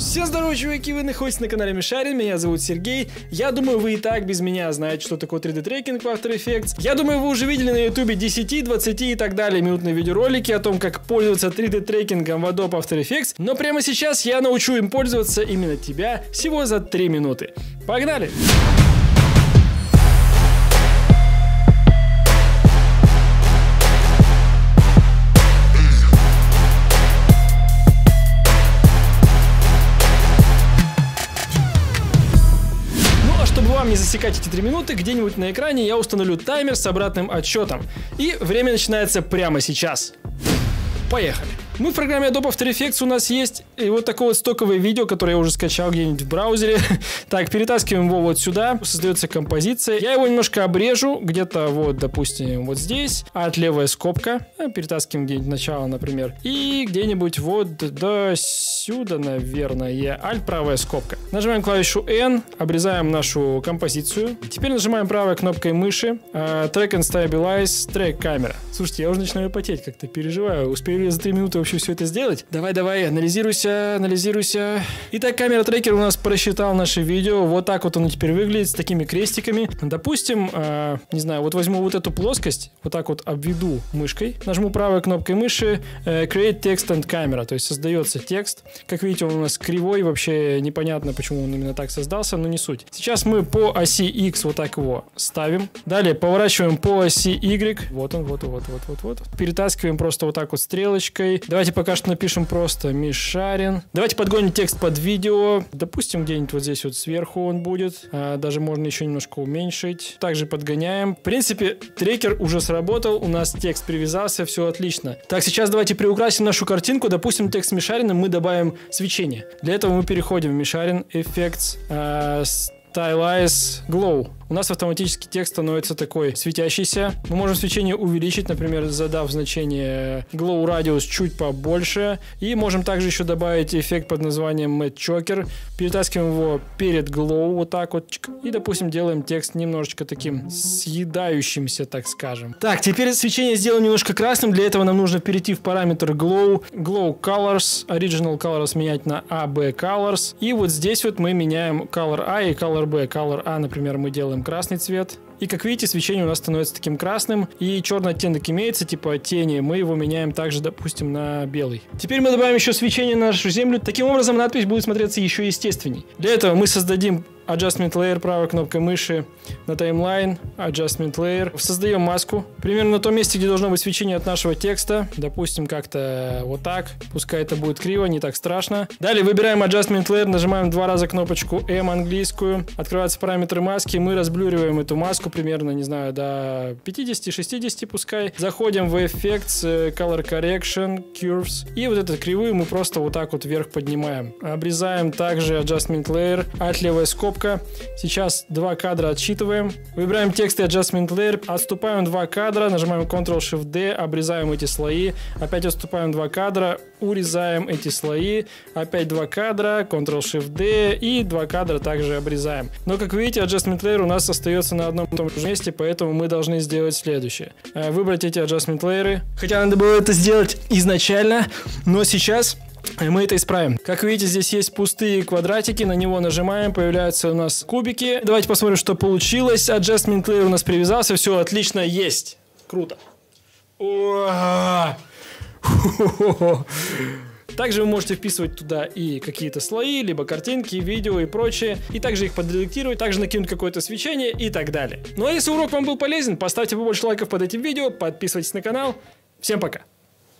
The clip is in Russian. Все здорово, чуваки, вы находитесь на канале Мишарин, меня зовут Сергей. Я думаю, вы и так без меня знаете, что такое 3D трекинг в After Effects. Я думаю, вы уже видели на YouTube 10, 20 и так далее минутные видеоролики о том, как пользоваться 3D трекингом в Adobe After Effects. Но прямо сейчас я научу им пользоваться именно тебя всего за 3 минуты. Погнали! Не засекать эти 3 минуты, где-нибудь на экране я установлю таймер с обратным отсчетом. И время начинается прямо сейчас. Поехали. Мы в программе Adobe After Effects, у нас есть вот такое вот стоковое видео, которое я уже скачал где-нибудь в браузере. Так, перетаскиваем его вот сюда, создается композиция. Я его немножко обрежу, где-то вот, допустим, вот здесь. От левая скобка. Перетаскиваем где-нибудь начало, например. И где-нибудь вот до сюда, наверное, Alt правая скобка. Нажимаем клавишу N, обрезаем нашу композицию. Теперь нажимаем правой кнопкой мыши Track and Stabilize, Track Camera. Слушайте, я уже начинаю потеть, как-то переживаю. Успели за 3 минуты вообще все это сделать? Давай, анализируйся. Итак, камера-трекер у нас просчитал наше видео. Вот так вот оно теперь выглядит, с такими крестиками. Допустим, не знаю, вот возьму вот эту плоскость, вот так вот обведу мышкой, нажму правой кнопкой мыши Create Text and Camera, то есть создается текст. Как видите, он у нас кривой, вообще непонятно, почему он именно так создался, но не суть. Сейчас мы по оси X вот так его ставим. Далее поворачиваем по оси Y. Вот он, вот. Перетаскиваем просто вот так вот стрелочкой. Давайте пока что напишем просто Мишарин. Давайте подгоним текст под видео. Допустим, где-нибудь вот здесь вот сверху он будет. Даже можно еще немножко уменьшить. Также подгоняем. В принципе, трекер уже сработал. У нас текст привязался, все отлично. Так, сейчас давайте приукрасим нашу картинку. Допустим, текст Мишарина мы добавим свечение. Для этого мы переходим в Мишарин, Effects, Stylize, Glow. У нас автоматически текст становится такой светящийся. Мы можем свечение увеличить, например, задав значение Glow Radius чуть побольше. И можем также еще добавить эффект под названием Matte Choker. Перетаскиваем его перед Glow вот так вот. И, допустим, делаем текст немножечко таким съедающимся, так скажем. Так, теперь свечение сделаем немножко красным. Для этого нам нужно перейти в параметр Glow, Glow Colors, Original Colors менять на AB Colors. И вот здесь вот мы меняем Color A и Color B. Color A, например, мы делаем красный цвет. И как видите, свечение у нас становится таким красным. И черный оттенок имеется, типа тени. Мы его меняем также, допустим, на белый. Теперь мы добавим еще свечение на нашу землю. Таким образом, надпись будет смотреться еще естественней. Для этого мы создадим Adjustment Layer, правой кнопкой мыши на таймлайн, Adjustment Layer. Создаем маску. Примерно на том месте, где должно быть свечение от нашего текста. Допустим, как-то вот так. Пускай это будет криво, не так страшно. Далее выбираем Adjustment Layer, нажимаем 2 раза кнопочку M английскую. Открываются параметры маски. Мы разблюриваем эту маску примерно, не знаю, до 50-60 пускай. Заходим в Effects, Color Correction, Curves. И вот эту кривую мы просто вот так вот вверх поднимаем. Обрезаем также Adjustment Layer от левой скобки. Сейчас 2 кадра отсчитываем. Выбираем текст и Adjustment Layer. Отступаем 2 кадра. Нажимаем Ctrl-Shift-D. Обрезаем эти слои. Опять отступаем 2 кадра. Урезаем эти слои. Опять 2 кадра. Ctrl-Shift-D. И 2 кадра также обрезаем. Но, как видите, Adjustment Layer у нас остается на одном и том же месте. Поэтому мы должны сделать следующее. Выбрать эти Adjustment Layer. Хотя надо было это сделать изначально. Но сейчас мы это исправим. Как видите, здесь есть пустые квадратики, на него нажимаем, появляются у нас кубики. Давайте посмотрим, что получилось. Adjustment Layer у нас привязался, все отлично, есть. Круто. Также вы можете вписывать туда и какие-то слои, либо картинки, видео и прочее, и также их подредактировать, также накинуть какое-то свечение и так далее. Ну а если урок вам был полезен, поставьте побольше лайков под этим видео, подписывайтесь на канал. Всем пока!